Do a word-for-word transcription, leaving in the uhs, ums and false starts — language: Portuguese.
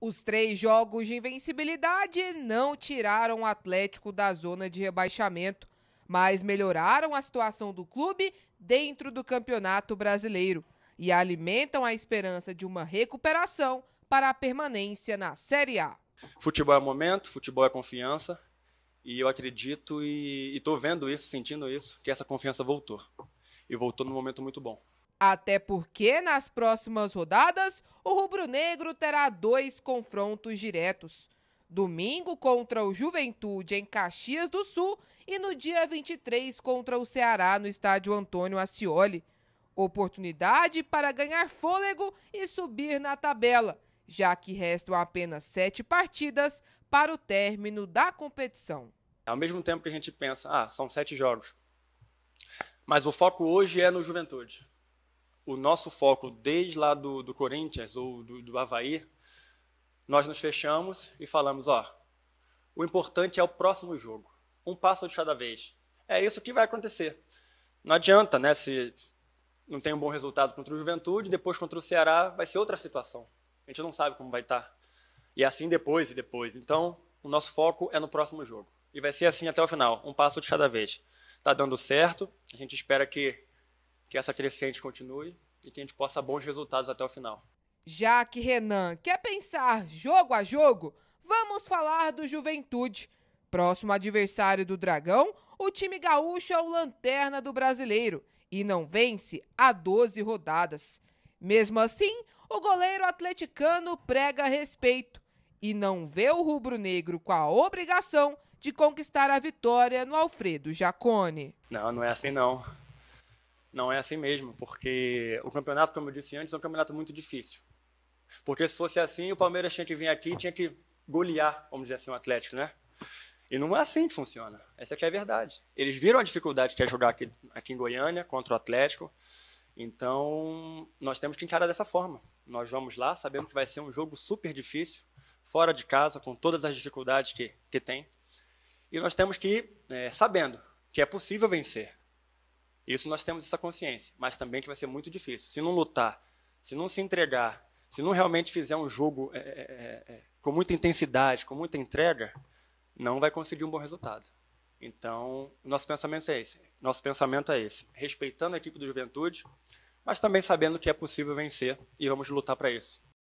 Os três jogos de invencibilidade não tiraram o Atlético da zona de rebaixamento, mas melhoraram a situação do clube dentro do Campeonato Brasileiro e alimentam a esperança de uma recuperação para a permanência na Série A. Futebol é momento, futebol é confiança, e eu acredito e estou vendo isso, sentindo isso, que essa confiança voltou. E voltou num momento muito bom. Até porque, nas próximas rodadas, o rubro-negro terá dois confrontos diretos. Domingo contra o Juventude em Caxias do Sul e no dia vinte e três contra o Ceará no estádio Antônio Ascioli. Oportunidade para ganhar fôlego e subir na tabela, já que restam apenas sete partidas para o término da competição. Ao mesmo tempo que a gente pensa, ah, são sete jogos, mas o foco hoje é no Juventude. O nosso foco, desde lá do, do Corinthians ou do, do Havaí, nós nos fechamos e falamos, ó, o importante é o próximo jogo, um passo de cada vez. É isso que vai acontecer. Não adianta, né, se não tem um bom resultado contra o Juventude, depois contra o Ceará vai ser outra situação. A gente não sabe como vai estar. E assim depois e depois. Então, o nosso foco é no próximo jogo. E vai ser assim até o final, um passo de cada vez. Está dando certo, a gente espera que que essa crescente continue e que a gente possa bons resultados até o final. Já que Renan quer pensar jogo a jogo, vamos falar do Juventude. Próximo adversário do Dragão, o time gaúcho é o Lanterna do Brasileiro e não vence há doze rodadas. Mesmo assim, o goleiro atleticano prega respeito e não vê o rubro-negro com a obrigação de conquistar a vitória no Alfredo Jaconi. Não, não é assim não. Não é assim mesmo, porque o campeonato, como eu disse antes, é um campeonato muito difícil. Porque se fosse assim, o Palmeiras tinha que vir aqui, tinha que golear, vamos dizer assim, o Atlético, né? E não é assim que funciona. Essa aqui é a verdade. Eles viram a dificuldade que é jogar aqui, aqui em Goiânia contra o Atlético. Então, nós temos que encarar dessa forma. Nós vamos lá, sabemos que vai ser um jogo super difícil, fora de casa, com todas as dificuldades que, que tem. E nós temos que ir é, sabendo que é possível vencer. Isso nós temos essa consciência, mas também que vai ser muito difícil. Se não lutar, se não se entregar, se não realmente fizer um jogo é, é, é, com muita intensidade, com muita entrega, não vai conseguir um bom resultado. Então, nosso pensamento é esse. Nosso pensamento é esse. Respeitando a equipe do Juventude, mas também sabendo que é possível vencer e vamos lutar para isso.